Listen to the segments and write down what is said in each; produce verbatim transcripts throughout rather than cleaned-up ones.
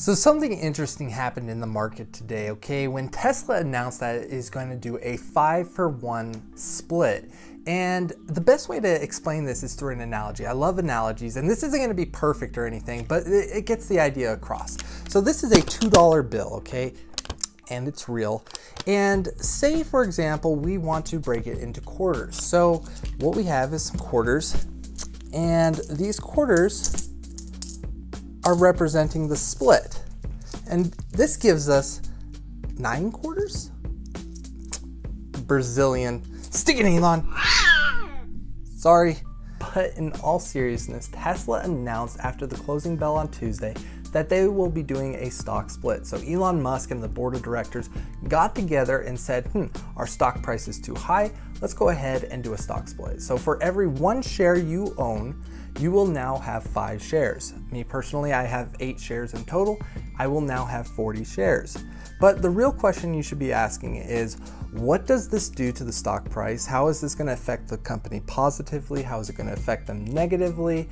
So something interesting happened in the market today, okay? When Tesla announced that it is going to do a five for one split. And the best way to explain this is through an analogy. I love analogies, and this isn't going to be perfect or anything, but it gets the idea across. So this is a two dollar bill, okay? And it's real. And say, for example, we want to break it into quarters. So what we have is some quarters, and these quarters are representing the split. And this gives us nine quarters? Brazilian. Stick it, Elon! Sorry. But in all seriousness, Tesla announced after the closing bell on Tuesday that they will be doing a stock split. So Elon Musk and the board of directors got together and said, hmm, our stock price is too high. Let's go ahead and do a stock split. So for every one share you own, you will now have five shares. Me personally, I have eight shares in total. I will now have forty shares. But the real question you should be asking is, what does this do to the stock price? How is this going to affect the company positively? How is it going to affect them negatively?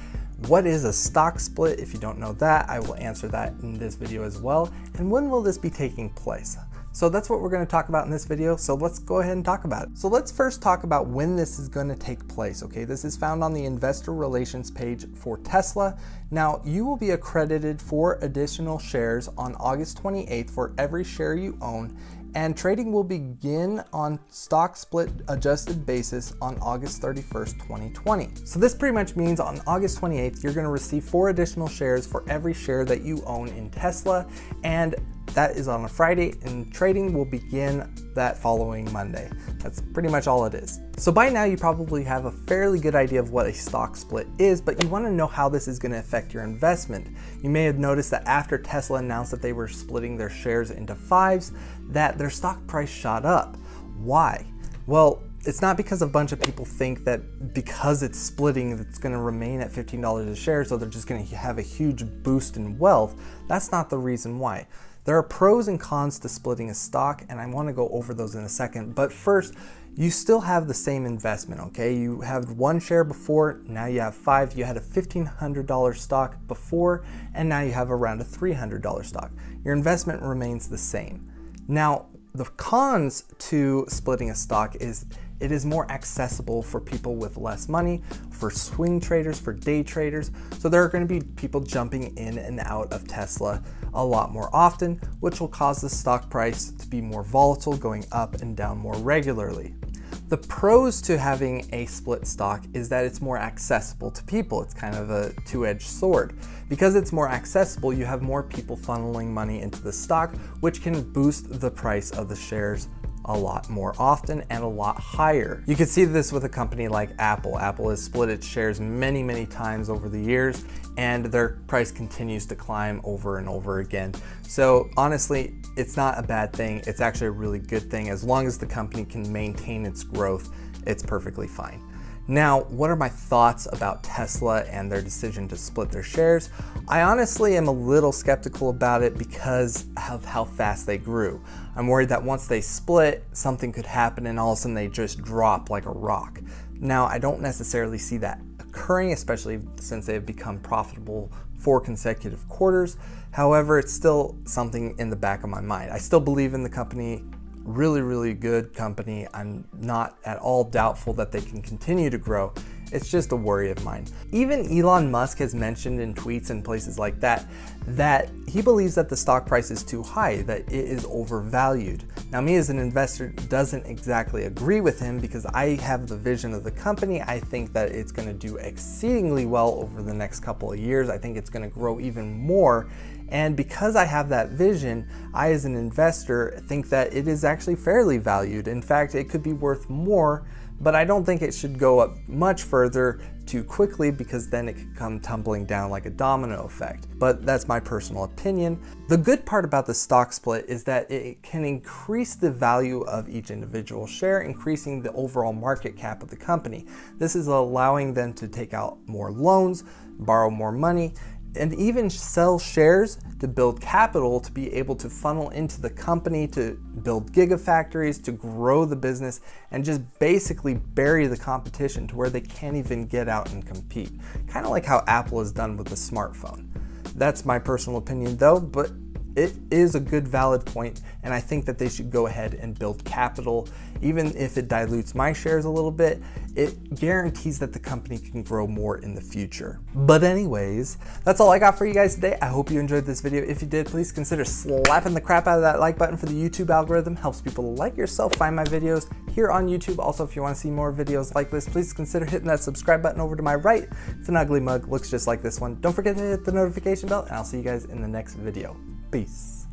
What is a stock split? If you don't know that, I will answer that in this video as well. And when will this be taking place? So that's what we're going to talk about in this video. So let's go ahead and talk about it. So let's first talk about when this is going to take place. Okay, this is found on the investor relations page for Tesla. Now, you will be accredited for additional shares on August twenty-eighth for every share you own, and trading will begin on stock split adjusted basis on August thirty-first, twenty twenty. So this pretty much means on August twenty-eighth, you're going to receive four additional shares for every share that you own in Tesla, and that is on a Friday, and trading will begin that following Monday. That's pretty much all it is. So by now you probably have a fairly good idea of what a stock split is, but you want to know how this is going to affect your investment. You may have noticed that after Tesla announced that they were splitting their shares into fives, that their stock price shot up. Why? Well, it's not because a bunch of people think that because it's splitting, it's going to remain at fifteen dollars a share, so they're just going to have a huge boost in wealth. That's not the reason why. There are pros and cons to splitting a stock, and I want to go over those in a second. But first, you still have the same investment, okay? You had one share before, now you have five. You had a fifteen hundred dollar stock before, and now you have around a three hundred dollar stock. Your investment remains the same. Now, the cons to splitting a stock is it is more accessible for people with less money, for swing traders, for day traders. So there are going to be people jumping in and out of Tesla a lot more often, which will cause the stock price to be more volatile, going up and down more regularly. The pros to having a split stock is that it's more accessible to people. It's kind of a two-edged sword. Because it's more accessible, you have more people funneling money into the stock, which can boost the price of the shares a lot more often and a lot higher. You can see this with a company like Apple. Apple has split its shares many, many times over the years, and their price continues to climb over and over again. So honestly, it's not a bad thing. It's actually a really good thing. As long as the company can maintain its growth, it's perfectly fine. Now, what are my thoughts about Tesla and their decision to split their shares? I honestly am a little skeptical about it because of how fast they grew. I'm worried that once they split, something could happen and all of a sudden they just drop like a rock. Now, I don't necessarily see that occurring, especially since they have become profitable four consecutive quarters. However, it's still something in the back of my mind. I still believe in the company. Really, really good company. I'm not at all doubtful that they can continue to grow. It's just a worry of mine. Even Elon Musk has mentioned in tweets and places like that, that he believes that the stock price is too high, that it is overvalued. Now, me as an investor doesn't exactly agree with him because I have the vision of the company. I think that it's going to do exceedingly well over the next couple of years. I think it's going to grow even more. And because I have that vision, I as an investor think that it is actually fairly valued. In fact, it could be worth more, but I don't think it should go up much further too quickly because then it could come tumbling down like a domino effect. But that's my personal opinion. The good part about the stock split is that it can increase the value of each individual share, increasing the overall market cap of the company. This is allowing them to take out more loans, borrow more money, and even sell shares to build capital to be able to funnel into the company, to build gigafactories, to grow the business, and just basically bury the competition to where they can't even get out and compete. Kind of like how Apple has done with the smartphone. That's my personal opinion though, but it is a good valid point, and I think that they should go ahead and build capital. Even if it dilutes my shares a little bit, it guarantees that the company can grow more in the future. But anyways, that's all I got for you guys today. I hope you enjoyed this video. If you did, please consider slapping the crap out of that like button for the YouTube algorithm. Helps people like yourself find my videos here on YouTube. Also, if you want to see more videos like this, please consider hitting that subscribe button over to my right. It's an ugly mug, looks just like this one. Don't forget to hit the notification bell, and I'll see you guys in the next video. Peace.